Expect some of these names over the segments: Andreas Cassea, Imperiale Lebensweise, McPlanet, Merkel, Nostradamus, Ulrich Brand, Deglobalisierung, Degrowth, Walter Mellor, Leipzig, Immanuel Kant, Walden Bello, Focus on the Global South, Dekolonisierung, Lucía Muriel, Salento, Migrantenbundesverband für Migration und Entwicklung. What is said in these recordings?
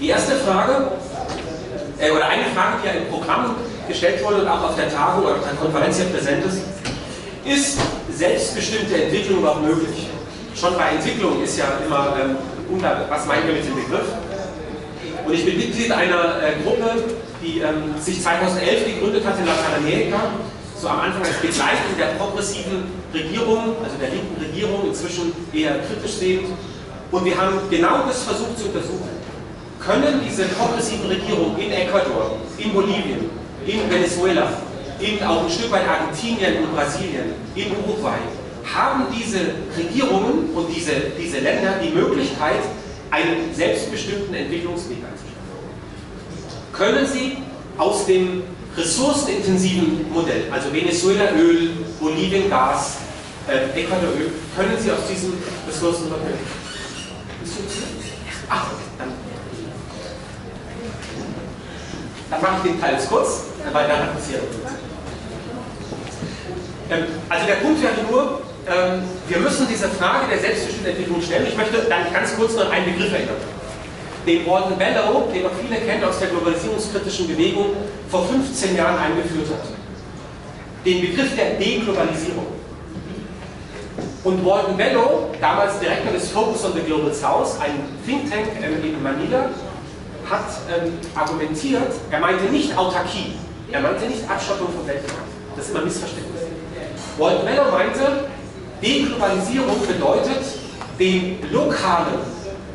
Die erste Frage, oder eine Frage, die ja im Programm gestellt wurde und auch auf der Tagung oder auf der Konferenz hier präsent ist, ist selbstbestimmte Entwicklung überhaupt möglich? Schon bei Entwicklung ist ja immer, was meinen wir mit dem Begriff? Und ich bin Mitglied einer Gruppe, die sich 2011 gegründet hat in Lateinamerika, so am Anfang als Begleitung der progressiven Regierung, also der linken Regierung, inzwischen eher kritisch sehend. Und wir haben genau das versucht zu untersuchen. Können diese progressiven Regierungen in Ecuador, in Bolivien, in Venezuela, in auch ein Stück weit Argentinien und Brasilien, in Uruguay, haben diese Regierungen und diese Länder die Möglichkeit, einen selbstbestimmten Entwicklungsweg einzuschlagen? Können sie aus dem ressourcenintensiven Modell, also Venezuela Öl, Bolivien Gas, Ecuador Öl, können sie aus diesem Ressourcenmodell? Ach, dann mache ich den Teil jetzt kurz, weil dann passiert. Also der Punkt wäre nur, wir müssen diese Frage der selbstbestimmten Entwicklung stellen. Ich möchte dann ganz kurz noch einen Begriff erinnern. Den Walden Bello, den noch viele kennen aus der globalisierungskritischen Bewegung, vor 15 Jahren eingeführt hat. Den Begriff der Deglobalisierung. Und Walden Bello, damals Direktor des Focus on the Global South, ein Think Tank in Manila, hat argumentiert, er meinte nicht Autarkie, er meinte nicht Abschottung vom Weltmarkt. Das ist immer Missverständnis. Walter Mellor meinte, Deglobalisierung bedeutet, den lokalen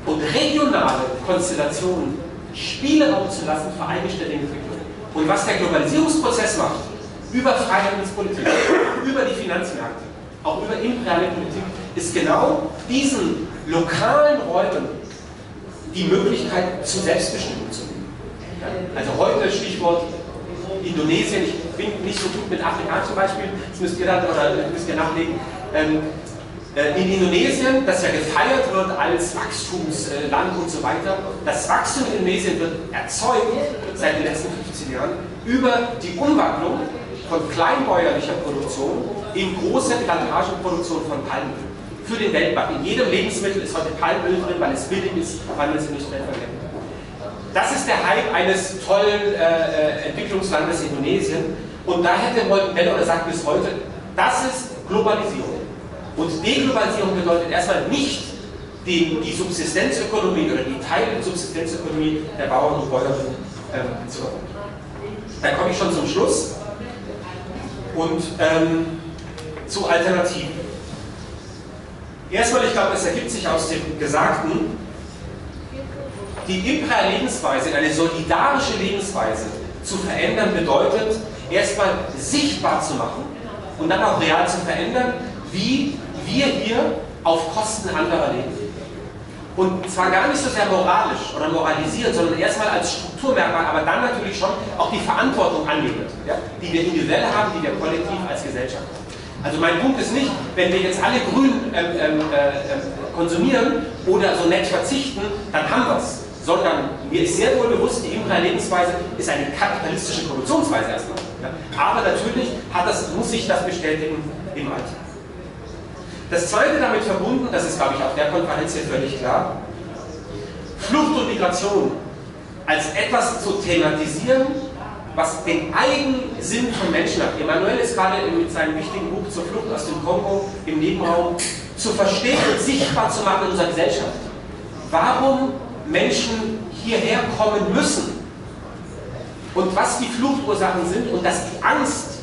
und regionalen Konstellationen Spielraum zu lassen für eigenständige Entwicklung. Und was der Globalisierungsprozess macht, über Freihandelspolitik, über die Finanzmärkte, auch über imperiale Politik, ist genau diesen lokalen Räumen die Möglichkeit zur Selbstbestimmung zu geben. Also heute Stichwort Indonesien, ich bin nicht so gut mit Afrika zum Beispiel, das müsst ihr dann oder müsst ihr nachlegen. In Indonesien, das ja gefeiert wird als Wachstumsland und so weiter, das Wachstum in Indonesien wird erzeugt seit den letzten 15 Jahren über die Umwandlung von kleinbäuerlicher Produktion in große Plantagenproduktion von Palmöl. Für den Weltmarkt. In jedem Lebensmittel ist heute Palmöl drin, weil es billig ist, weil man es industriell verwendet. Das ist der Hype eines tollen Entwicklungslandes Indonesien. Und da hätte Walden Bello, er sagt bis heute, das ist Globalisierung. Und Deglobalisierung bedeutet erstmal nicht die Subsistenzökonomie oder die Teil-Subsistenzökonomie der Bauern und Bäuerinnen zu erholen. Da komme ich schon zum Schluss und zu Alternativen. Erstmal, ich glaube, es ergibt sich aus dem Gesagten, die imperiale Lebensweise in eine solidarische Lebensweise zu verändern, bedeutet, erstmal sichtbar zu machen und dann auch real zu verändern, wie wir hier auf Kosten anderer leben. Und zwar gar nicht so sehr moralisch oder moralisieren, sondern erstmal als Strukturmerkmal, aber dann natürlich schon auch die Verantwortung annehmen, ja, die wir individuell haben, die wir kollektiv als Gesellschaft haben. Also mein Punkt ist nicht, wenn wir jetzt alle grün konsumieren oder so nett verzichten, dann haben wir es. Sondern mir ist sehr wohl bewusst, die imperiale Lebensweise ist eine kapitalistische Produktionsweise erstmal. Ja? Aber natürlich muss sich das bestätigen im Alltag. Das Zweite damit verbunden, das ist glaube ich auf der Konferenz hier völlig klar, Flucht und Migration als etwas zu thematisieren, was den Eigensinn von Menschen hat. Immanuel ist gerade mit seinem wichtigen Buch zur Flucht aus dem Kongo im Nebenraum zu verstehen und sichtbar zu machen in unserer Gesellschaft. Warum Menschen hierher kommen müssen und was die Fluchtursachen sind und dass die Angst,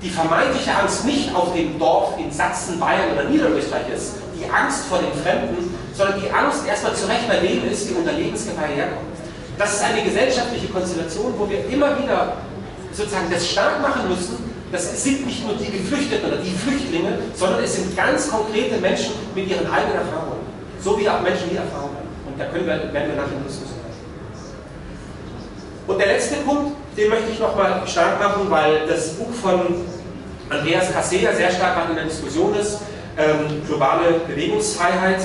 die vermeintliche Angst nicht auf dem Dorf in Sachsen, Bayern oder Niederösterreich ist, die Angst vor den Fremden, sondern die Angst erstmal zu Recht bei denen ist, die unter Lebensgefahr herkommt. Das ist eine gesellschaftliche Konstellation, wo wir immer wieder sozusagen das stark machen müssen, das sind nicht nur die Geflüchteten oder die Flüchtlinge, sondern es sind ganz konkrete Menschen mit ihren eigenen Erfahrungen. So wie auch Menschen, die Erfahrungen haben. Und da werden wir nachher diskutieren. Und der letzte Punkt, den möchte ich nochmal stark machen, weil das Buch von Andreas Cassea sehr stark in der Diskussion ist, globale Bewegungsfreiheit.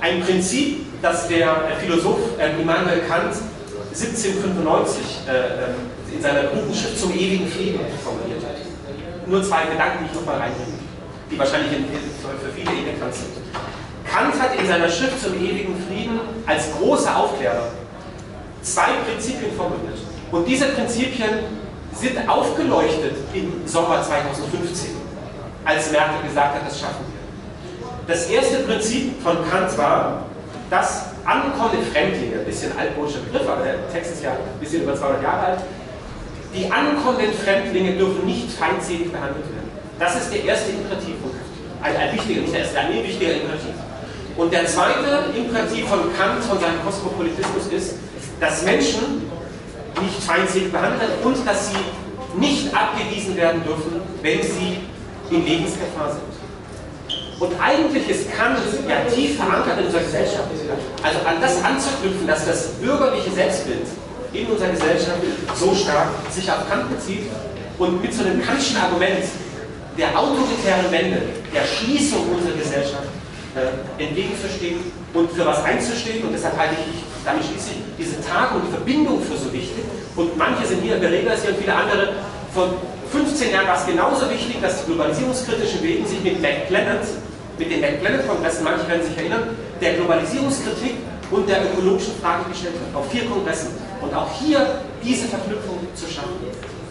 Ein Prinzip, dass der Philosoph Immanuel Kant 1795 in seiner berühmten Schrift zum ewigen Frieden formuliert hat. Nur zwei Gedanken, die ich nochmal reinbringe, die wahrscheinlich für viele bekannt sind. Kant hat in seiner Schrift zum ewigen Frieden als großer Aufklärer zwei Prinzipien formuliert. Und diese Prinzipien sind aufgeleuchtet im Sommer 2015, als Merkel gesagt hat, das schaffen wir. Das erste Prinzip von Kant war, dass angekommene Fremdlinge, ein bisschen altmodischer Begriff, aber der Text ist ja ein bisschen über 200 Jahre alt, die ankommenden Fremdlinge dürfen nicht feindselig behandelt werden. Das ist der erste Imperativ, ein wichtiger, nicht der erste, ein wichtiger Imperativ. Und der zweite Imperativ von Kant, von seinem Kosmopolitismus ist, dass Menschen nicht feindselig behandelt und dass sie nicht abgewiesen werden dürfen, wenn sie in Lebensgefahr sind. Und eigentlich ist Kant ja tief verankert in unserer Gesellschaft. Also an das anzuknüpfen, dass das bürgerliche Selbstbild in unserer Gesellschaft so stark sich auf Kant bezieht und mit so einem Kantschen Argument der autoritären Wende, der Schließung unserer Gesellschaft entgegenzustehen und für was einzustehen, und deshalb halte ich damit schließe ich diese Tagung und die Verbindung für so wichtig, und manche sind hier, Berega ist hier und viele andere, von 15 Jahren war es genauso wichtig, dass die globalisierungskritischen Wegen sich mit McPlanet, mit dem McPlanet-Kongressen, manche werden sich erinnern, der Globalisierungskritik und der ökologischen Frage gestellt hat, auf 4 Kongressen, und auch hier diese Verknüpfung zu schaffen.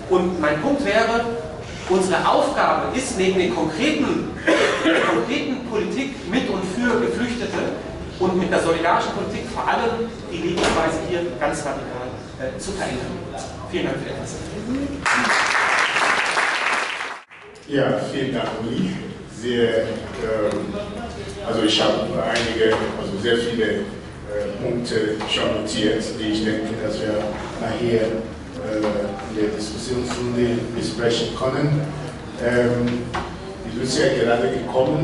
Und mein Punkt wäre, unsere Aufgabe ist, neben der konkreten Politik mit und für Geflüchtete und mit der solidarischen Politik vor allem die Lebensweise hier ganz radikal zu verändern. Vielen Dank für die Aufmerksamkeit. Ja, vielen Dank, Uli. Sehr, also ich habe einige, also sehr viele Punkte schon notiert, die ich denke, dass wir nachher in der Diskussionsrunde besprechen können. Die Lucía ist gerade gekommen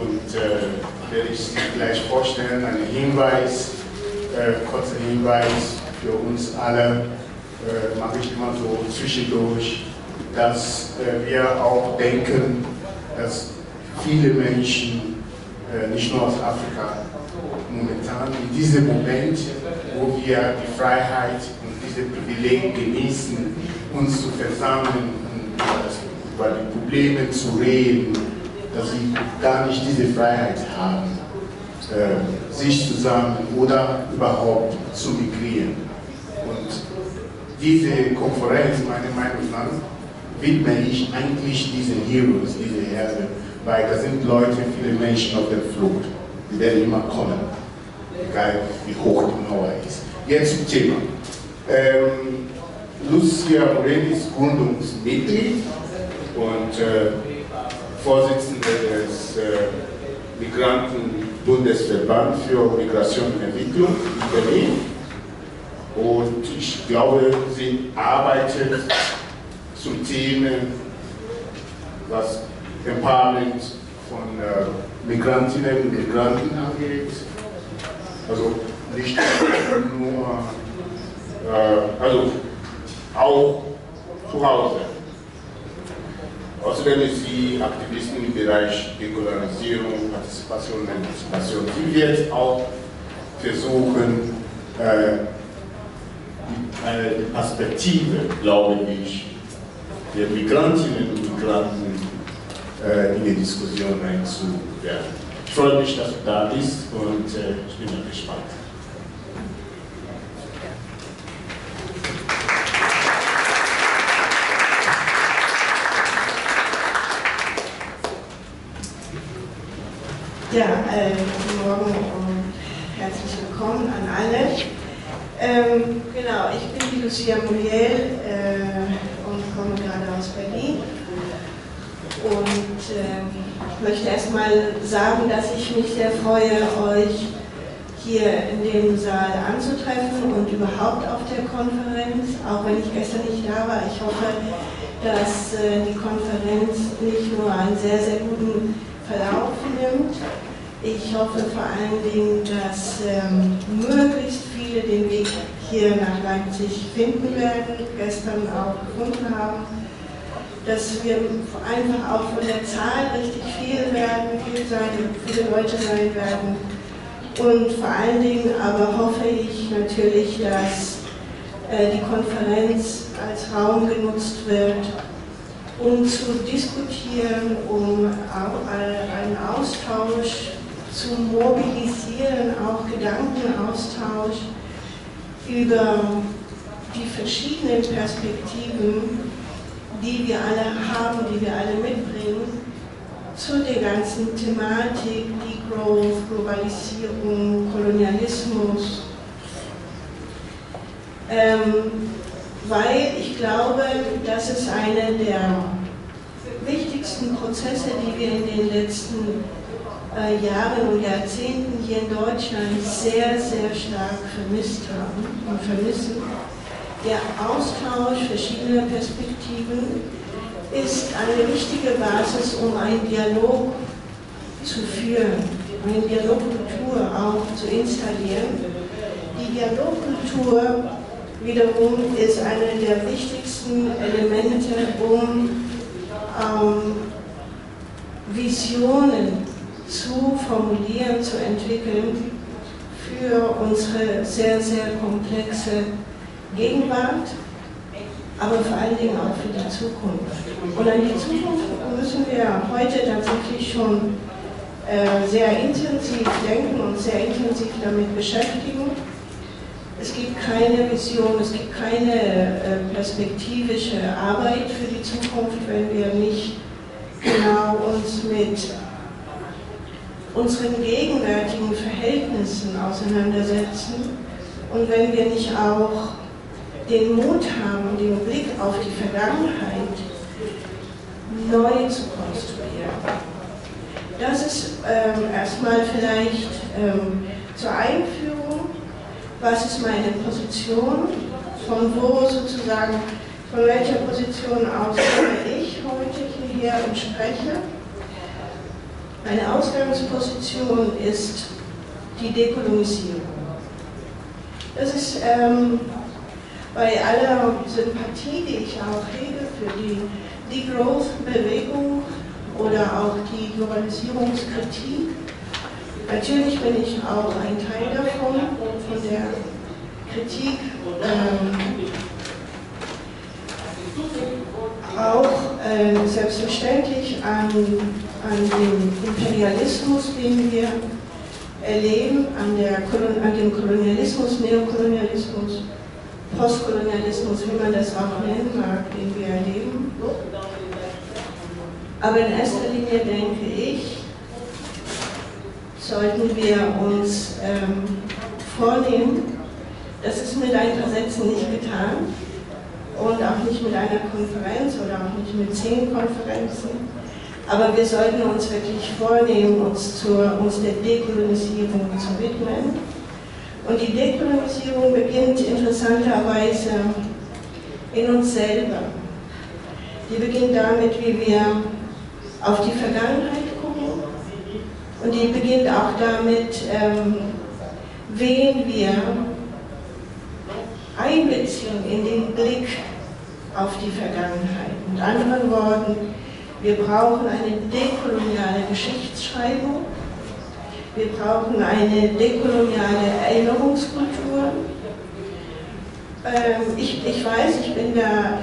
und werde ich Sie gleich vorstellen. Ein Hinweis, kurzer Hinweis für uns alle, mache ich immer so zwischendurch, dass wir auch denken, dass viele Menschen, nicht nur aus Afrika, momentan in diesem Moment, wo wir die Freiheit und diese Privileg genießen, uns zu versammeln und über die Probleme zu reden, dass sie gar nicht diese Freiheit haben, sich zusammen oder überhaupt zu migrieren. Und diese Konferenz, meiner Meinung nach, widme ich eigentlich diesen Heroes, diese Helden, weil da sind Leute, viele Menschen auf der Flucht, die werden immer kommen, egal wie hoch die Mauer ist. Jetzt zum Thema. Lucía Muriel ist Gründungsmitglied und Vorsitzende des Migrantenbundesverband für Migration und Entwicklung in Berlin. Und ich glaube, sie arbeitet zum Thema, was Empowerment von Migrantinnen und Migranten angeht. Also nicht nur, also auch zu Hause. Außerdem ist sie Aktivistin im Bereich Dekolonisierung, Partizipation und Antizipation. Sie wird auch versuchen, die Perspektive, glaube ich, der Migrantinnen und Migranten in die Diskussion einzuwerfen. Ich freue mich, dass du da bist, und ich bin mal gespannt. Ja, guten Morgen und herzlich willkommen an alle. Genau, ich bin die Lucía Muriel und komme gerade aus Berlin. Und ich möchte erstmal sagen, dass ich mich sehr freue, euch hier in dem Saal anzutreffen und überhaupt auf der Konferenz, auch wenn ich gestern nicht da war. Ich hoffe, dass die Konferenz nicht nur einen sehr, sehr guten Verlauf nimmt. Ich hoffe vor allen Dingen, dass möglichst viele den Weg hier nach Leipzig finden werden, gestern auch gefunden haben, dass wir einfach auch von der Zahl richtig viel werden, viele Leute sein werden, und vor allen Dingen aber hoffe ich natürlich, dass die Konferenz als Raum genutzt wird, um zu diskutieren, um auch einen Austausch zu mobilisieren, auch Gedankenaustausch, über die verschiedenen Perspektiven, die wir alle haben, die wir alle mitbringen, zu der ganzen Thematik, Degrowth, Globalisierung, Kolonialismus. Weil ich glaube, das ist einer der wichtigsten Prozesse, die wir in den letzten Jahren und Jahrzehnten hier in Deutschland sehr, sehr stark vermisst haben und vermissen. Der Austausch verschiedener Perspektiven ist eine wichtige Basis, um einen Dialog zu führen, eine Dialogkultur auch zu installieren. Die Dialogkultur wiederum ist eine der wichtigsten Elemente, um Visionen zu formulieren, zu entwickeln für unsere sehr, sehr komplexe Gegenwart, aber vor allen Dingen auch für die Zukunft. Und an die Zukunft müssen wir heute tatsächlich schon sehr intensiv denken und sehr intensiv damit beschäftigen. Es gibt keine Vision, es gibt keine perspektivische Arbeit für die Zukunft, wenn wir nicht genau uns mit unseren gegenwärtigen Verhältnissen auseinandersetzen und wenn wir nicht auch den Mut haben, den Blick auf die Vergangenheit neu zu konstruieren. Das ist erstmal vielleicht zur Einführung, was ist meine Position, von wo sozusagen, von welcher Position aus komme ich heute hierher und spreche. Meine Ausgangsposition ist die Dekolonisierung. Das ist bei aller Sympathie, die ich auch hege für die Degrowth-Bewegung oder auch die Globalisierungskritik. Natürlich bin ich auch ein Teil davon, von der Kritik. Auch selbstverständlich an dem Imperialismus, den wir erleben, an dem Kolonialismus, Neokolonialismus, Postkolonialismus, wie man das auch nennen mag, den wir erleben. Aber in erster Linie denke ich, sollten wir uns vornehmen, das ist mit ein paar Sätzen nicht getan und auch nicht mit einer Konferenz oder auch nicht mit 10 Konferenzen, aber wir sollten uns wirklich vornehmen, uns der Dekolonisierung zu widmen. Und die Dekolonisierung beginnt interessanterweise in uns selber. Die beginnt damit, wie wir auf die Vergangenheit gucken, und die beginnt auch damit, wen wir einbeziehen in den Blick auf die Vergangenheit. Mit anderen Worten, wir brauchen eine dekoloniale Geschichtsschreibung. Wir brauchen eine dekoloniale Erinnerungskultur. Ich weiß, ich bin da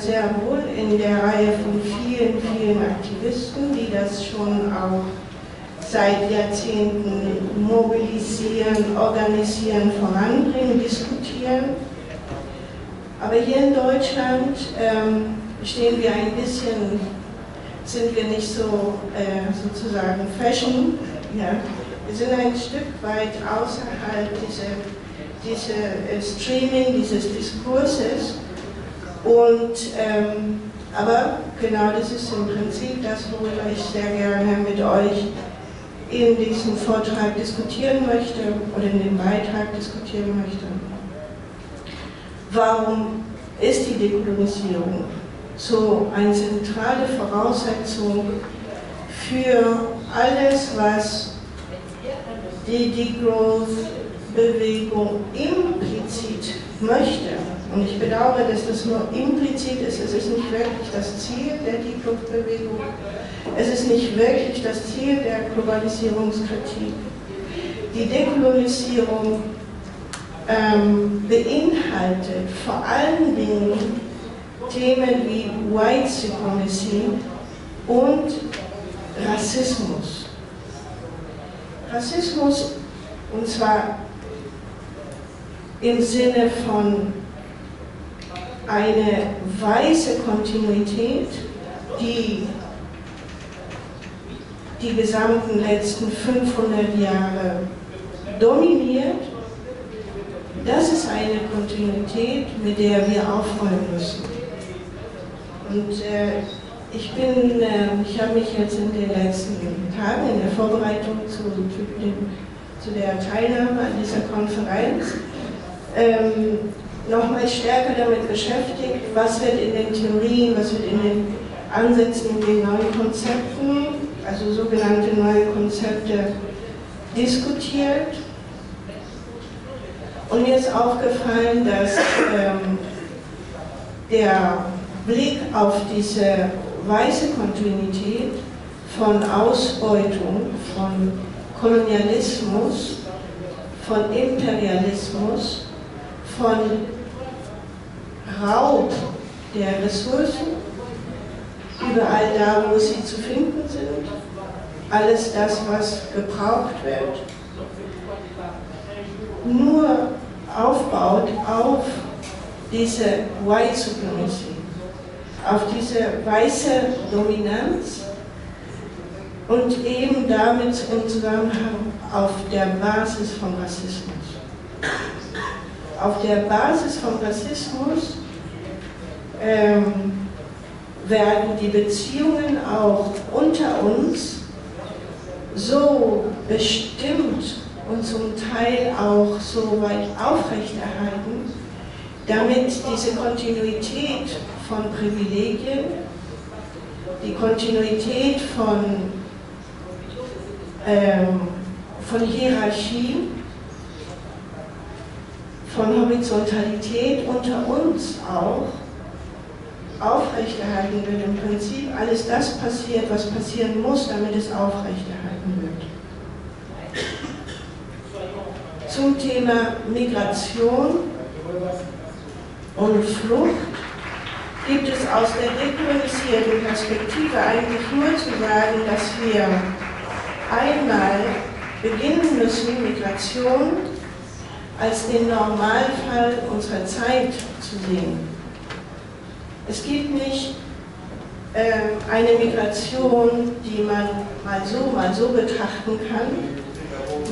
sehr wohl in der Reihe von vielen, vielen Aktivisten, die das schon auch seit Jahrzehnten mobilisieren, organisieren, voranbringen, diskutieren. Aber hier in Deutschland sind wir nicht so sozusagen fashion, ja? Wir sind ein Stück weit außerhalb dieser Streaming, dieses Diskurses. Aber genau das ist im Prinzip das, worüber ich sehr gerne mit euch in diesem Vortrag diskutieren möchte oder in dem Beitrag diskutieren möchte. Warum ist die Dekolonisierung so eine zentrale Voraussetzung für alles, was die Degrowth-Bewegung implizit möchte? Und ich bedauere, dass das nur implizit ist. Es ist nicht wirklich das Ziel der Degrowth-Bewegung. Es ist nicht wirklich das Ziel der Globalisierungskritik. Die Dekolonisierung beinhaltet vor allen Dingen Themen wie White Supremacy und Rassismus. Rassismus, und zwar im Sinne von eine weiße Kontinuität, die die gesamten letzten 500 Jahre dominiert, das ist eine Kontinuität, mit der wir aufräumen müssen. Und ich habe mich jetzt in den letzten Tagen in der Vorbereitung zu der Teilnahme an dieser Konferenz nochmal stärker damit beschäftigt, was wird in den Theorien, was wird in den Ansätzen, in den neuen Konzepten, also sogenannte neue Konzepte, diskutiert. Und mir ist aufgefallen, dass der Blick auf diese weiße Kontinuität von Ausbeutung, von Kolonialismus, von Imperialismus, von Raub der Ressourcen, überall da, wo sie zu finden sind, alles das, was gebraucht wird, nur aufbaut auf diese White Supremacy, auf diese weiße Dominanz und eben damit im Zusammenhang auf der Basis von Rassismus. Auf der Basis von Rassismus werden die Beziehungen auch unter uns so bestimmt und zum Teil auch so weit aufrechterhalten, damit diese Kontinuität von Privilegien, die Kontinuität von Hierarchie, von Horizontalität unter uns auch aufrechterhalten wird. Im Prinzip alles das passiert, was passieren muss, damit es aufrechterhalten wird. Zum Thema Migration und Flucht gibt es aus der dekolonisierten Perspektive eigentlich nur zu sagen, dass wir einmal beginnen müssen, Migration als den Normalfall unserer Zeit zu sehen. Es gibt nicht eine Migration, die man mal so betrachten kann,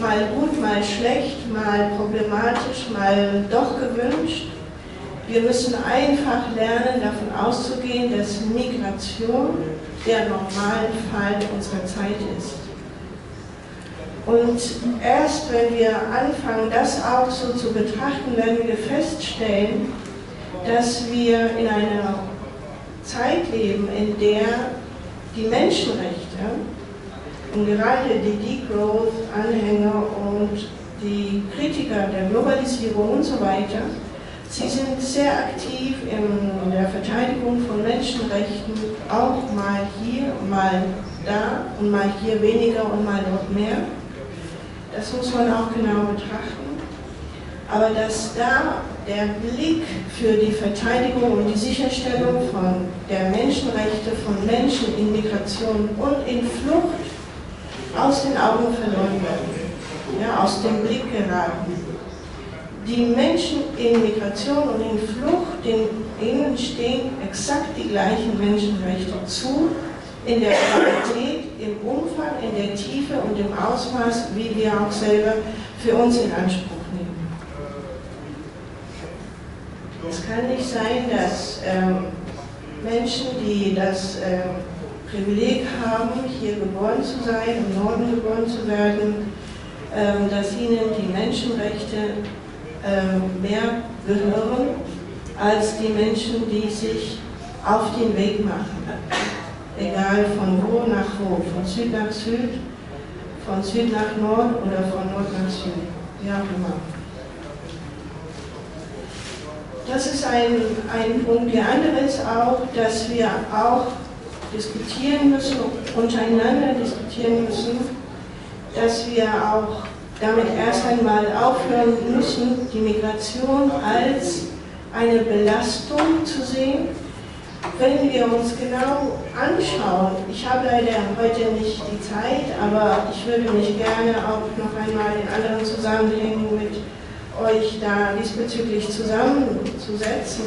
mal gut, mal schlecht, mal problematisch, mal doch gewünscht. Wir müssen einfach lernen, davon auszugehen, dass Migration der Normalfall unserer Zeit ist. Und erst wenn wir anfangen, das auch so zu betrachten, werden wir feststellen, dass wir in einer Zeit leben, in der die Menschenrechte und gerade die Degrowth-Anhänger und die Kritiker der Globalisierung und so weiter, sie sind sehr aktiv in der Verteidigung von Menschenrechten, auch mal hier, mal da und mal hier weniger und mal dort mehr. Das muss man auch genau betrachten. Aber dass da der Blick für die Verteidigung und die Sicherstellung von der Menschenrechte von Menschen in Migration und in Flucht aus den Augen verloren werden, ja, aus dem Blick geraten. Die Menschen in Migration und in Flucht, denen stehen exakt die gleichen Menschenrechte zu, in der Qualität, im Umfang, in der Tiefe und im Ausmaß, wie wir auch selber für uns in Anspruch nehmen. Es kann nicht sein, dass Menschen, die das Privileg haben, hier geboren zu sein, im Norden geboren zu werden, dass ihnen die Menschenrechte mehr gehören, als die Menschen, die sich auf den Weg machen. Egal von wo nach wo, von Süd nach Süd, von Süd nach Nord oder von Nord nach Süd, wie auch immer. Das ist ein Punkt. Der andere ist auch, dass wir auch diskutieren müssen, untereinander diskutieren müssen, dass wir auch damit erst einmal aufhören müssen, die Migration als eine Belastung zu sehen. Wenn wir uns genau anschauen, ich habe leider heute nicht die Zeit, aber ich würde mich gerne auch noch einmal in anderen Zusammenhängen mit euch da diesbezüglich zusammenzusetzen.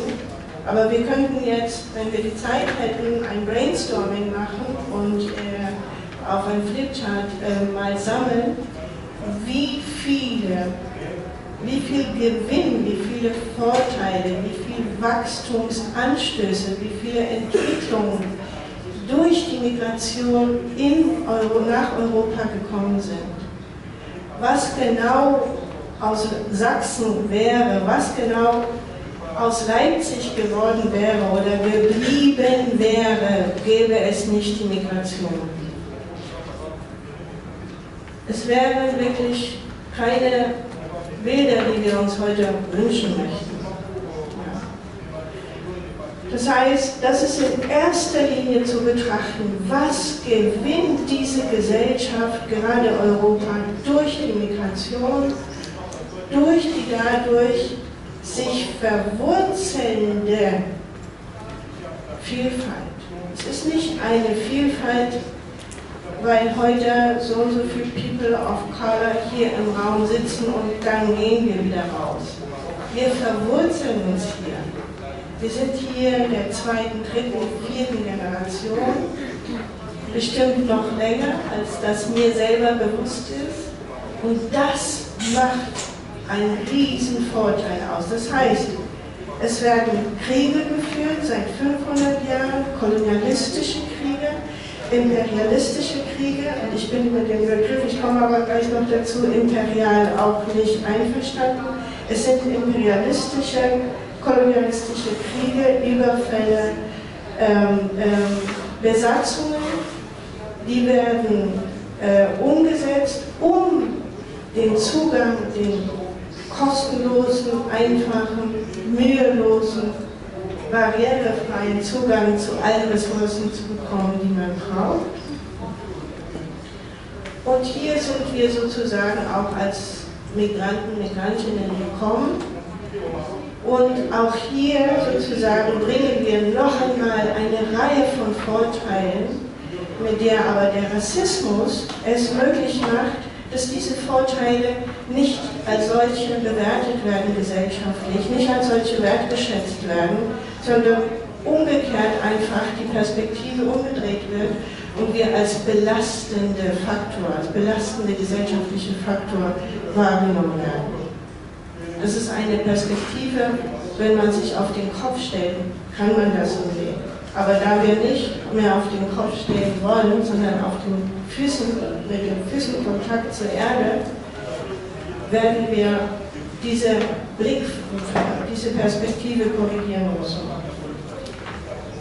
Aber wir könnten jetzt, wenn wir die Zeit hätten, ein Brainstorming machen und auf ein Flipchart mal sammeln, wie viel Gewinn, wie viele Vorteile, wie viele Wachstumsanstöße, wie viele Entwicklungen durch die Migration nach Europa gekommen sind. Was genau aus Sachsen wäre, was genau aus Leipzig geworden wäre oder geblieben wäre, gäbe es nicht die Migration. Es wären wirklich keine Bilder, die wir uns heute wünschen möchten. Ja. Das heißt, das ist in erster Linie zu betrachten, was gewinnt diese Gesellschaft, gerade Europa, durch die Migration, durch die dadurch sich verwurzelnde Vielfalt. Es ist nicht eine Vielfalt, weil heute so und so viele People of Color hier im Raum sitzen und dann gehen wir wieder raus. Wir verwurzeln uns hier. Wir sind hier in der zweiten, dritten, vierten Generation, bestimmt noch länger, als das mir selber bewusst ist. Und das macht einen riesen Vorteil aus. Das heißt, es werden Kriege geführt seit 500 Jahren, kolonialistische Kriege, imperialistische Kriege, und ich bin mit dem Begriff, ich komme aber gleich noch dazu, imperial auch nicht einverstanden. Es sind imperialistische, kolonialistische Kriege, Überfälle, Besatzungen, die werden umgesetzt, um den Zugang, den kostenlosen, einfachen, mühelosen, barrierefreien Zugang zu allen Ressourcen zu bekommen, die man braucht. Und hier sind wir sozusagen auch als Migranten, Migrantinnen gekommen. Und auch hier sozusagen bringen wir noch einmal eine Reihe von Vorteilen, mit der aber der Rassismus es möglich macht, dass diese Vorteile nicht als solche bewertet werden gesellschaftlich, nicht als solche wertgeschätzt werden, sondern umgekehrt einfach die Perspektive umgedreht wird und wir als belastende Faktor, als belastende gesellschaftliche Faktor wahrgenommen werden. Das ist eine Perspektive, wenn man sich auf den Kopf stellt, kann man das so sehen. Aber da wir nicht mehr auf den Kopf stehen wollen, sondern auf den Füßen, mit dem Füßenkontakt zur Erde, werden wir diese diese Perspektive korrigieren müssen.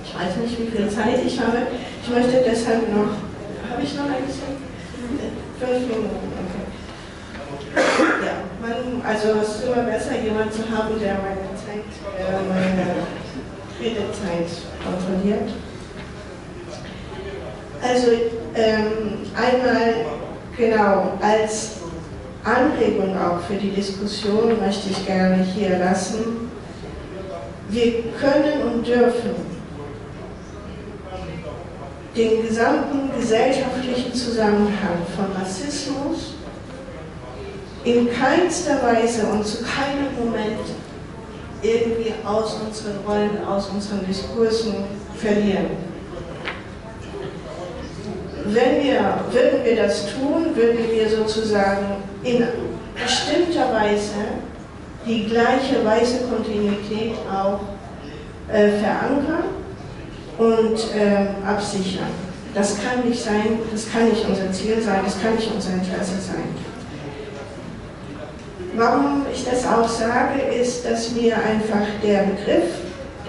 Ich weiß nicht, wie viel Zeit ich habe. Ich möchte deshalb noch, habe ich noch ein bisschen? 5 Minuten, okay. Ja, es ist immer besser, jemanden zu haben, der meine Zeit, Redezeit kontrolliert. Also einmal genau als Anregung auch für die Diskussion möchte ich gerne hier lassen. Wir können und dürfen den gesamten gesellschaftlichen Zusammenhang von Rassismus in keinster Weise und zu keinem Moment irgendwie aus unseren Rollen, aus unseren Diskursen verlieren. Würden wir das tun, würden wir sozusagen in bestimmter Weise die gleiche weiße Kontinuität auch verankern und absichern. Das kann nicht sein, das kann nicht unser Ziel sein, das kann nicht unser Interesse sein. Warum ich das auch sage, ist, dass mir einfach der Begriff,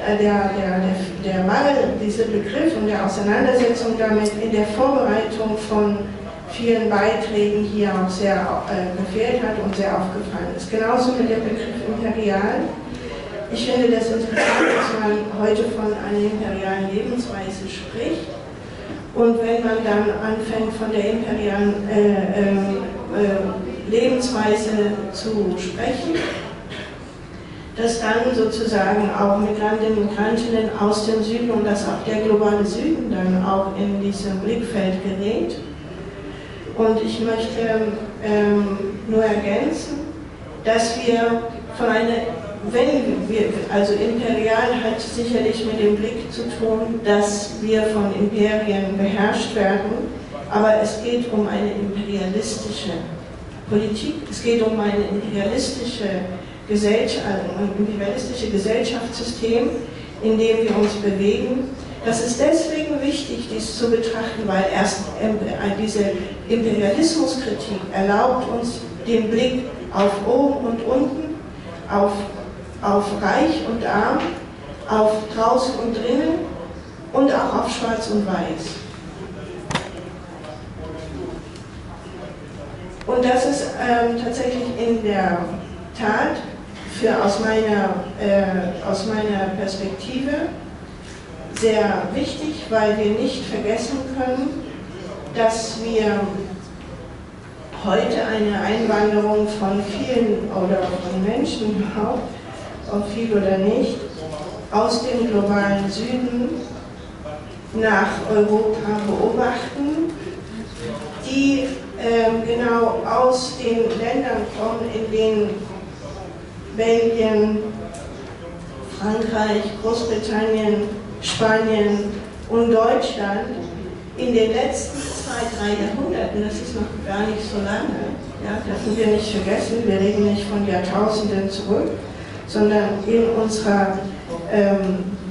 der Mangel dieser Begriff und der Auseinandersetzung damit in der Vorbereitung von vielen Beiträgen hier auch sehr gefehlt hat und sehr aufgefallen ist. Genauso mit dem Begriff imperial. Ich finde das interessant, dass man heute von einer imperialen Lebensweise spricht. Und wenn man dann anfängt, von der imperialen Lebensweise zu sprechen, dass dann sozusagen auch Migranten und Migrantinnen aus dem Süden und dass auch der globale Süden dann auch in diesem Blickfeld gerät. Und ich möchte nur ergänzen, dass wir von einer, wenn wir, also imperial hat sicherlich mit dem Blick zu tun, dass wir von Imperien beherrscht werden, aber es geht um eine imperialistische Politik, es geht um eine imperialistische Gesellschaft, also ein imperialistisches Gesellschaftssystem, in dem wir uns bewegen. Das ist deswegen wichtig, dies zu betrachten, weil erst diese Imperialismuskritik erlaubt uns den Blick auf oben und unten, auf reich und arm, auf draußen und drinnen und auch auf schwarz und weiß. Und das ist tatsächlich in der Tat aus meiner Perspektive sehr wichtig, weil wir nicht vergessen können, dass wir heute eine Einwanderung von vielen oder von Menschen überhaupt, ob viel oder nicht, aus dem globalen Süden nach Europa beobachten, die genau aus den Ländern kommen, in denen Belgien, Frankreich, Großbritannien, Spanien und Deutschland in den letzten 2, 3 Jahrhunderten, das ist noch gar nicht so lange, ja, dürfen wir nicht vergessen, wir reden nicht von Jahrtausenden zurück, sondern in unserer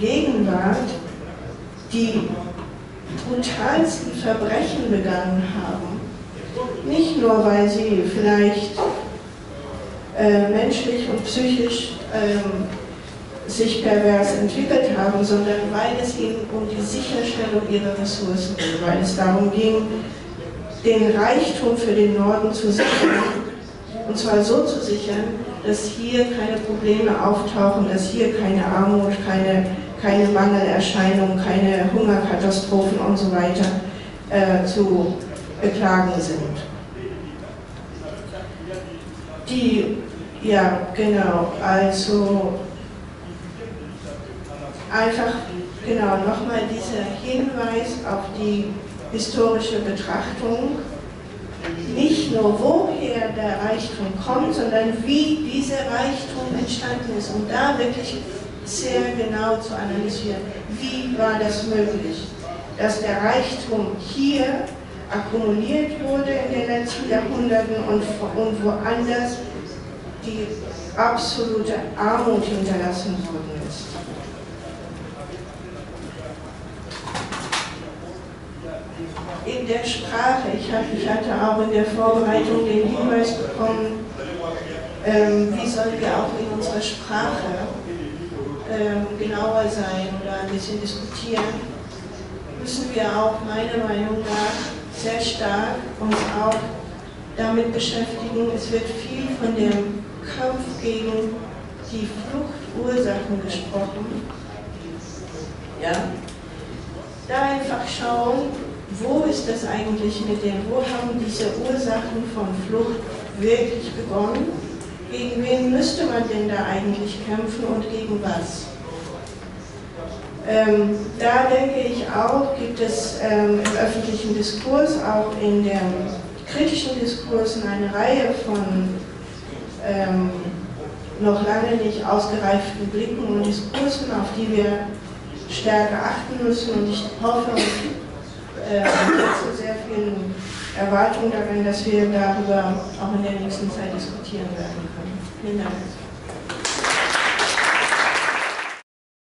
Gegenwart die brutalsten Verbrechen begangen haben. Nicht nur, weil sie vielleicht menschlich und psychisch sich pervers entwickelt haben, sondern weil es ihnen um die Sicherstellung ihrer Ressourcen ging, weil es darum ging, den Reichtum für den Norden zu sichern, und zwar so zu sichern, dass hier keine Probleme auftauchen, dass hier keine Armut, keine Mangelerscheinungen, keine Hungerkatastrophen und so weiter zu beklagen sind. Die, ja genau, also einfach genau nochmal dieser Hinweis auf die historische Betrachtung, nicht nur woher der Reichtum kommt, sondern wie dieser Reichtum entstanden ist, um da wirklich sehr genau zu analysieren, wie war das möglich, dass der Reichtum hier akkumuliert wurde in den letzten Jahrhunderten und woanders die absolute Armut hinterlassen worden ist. In der Sprache, ich hatte auch in der Vorbereitung den Hinweis bekommen, wie sollen wir auch in unserer Sprache genauer sein oder ein bisschen diskutieren, müssen wir auch meiner Meinung nach sehr stark uns auch damit beschäftigen. Es wird viel von dem Kampf gegen die Fluchtursachen gesprochen. Ja. Da einfach schauen, wo ist das eigentlich mit dem, wo haben diese Ursachen von Flucht wirklich begonnen? Gegen wen müsste man denn da eigentlich kämpfen und gegen was? Da denke ich auch, gibt es im öffentlichen Diskurs, auch in dem kritischen Diskurs, eine Reihe von noch lange nicht ausgereiften Blicken und Diskursen, auf die wir stärker achten müssen, und ich hoffe, sehr vielen Erwartungen darin, dass wir darüber auch in der nächsten Zeit diskutieren werden können. Vielen Dank.